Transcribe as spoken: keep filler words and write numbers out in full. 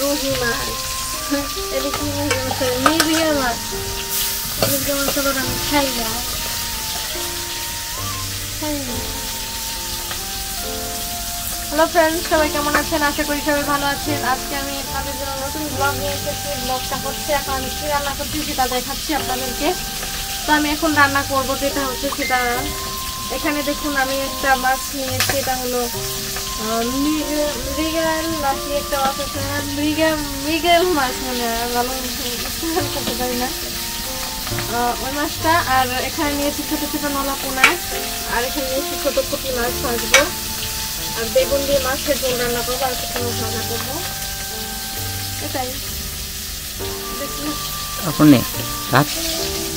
Google Maps. Everything is on the media maps. We're going to look on China. Hello friends, সবাই কেমন আছেন? আশা করি সবাই ভালো আছেন। আজকে আমি আপনাদের জন্য নতুন ব্লগ নিয়ে এসেছি। ব্লগটা হচ্ছে এখন আমি কি রান্না করছি সেটা দেখাচ্ছি আপনাদেরকে। তো আমি এখন রান্না করবো যেটা হচ্ছে সেটা এখানে দেখুন আমি একটা মাছ নিয়েছি, এটা হলো মৃগেল নাকি একটা মৃগেল মৃগেল মাছ, মানে ভালো করতে পারি না ওই মাছটা। আর এখানে নিয়েছি ছোটো ছোটো নলা পোনা, আর এখানে নিয়েছি ছোটো পুঁটি মাছ ভাজবো, আর বেগুন দিয়ে মাছের ঝোল রান্না করবো, আর কিছু মাছ রান্না করবো। এটাই দেখুন।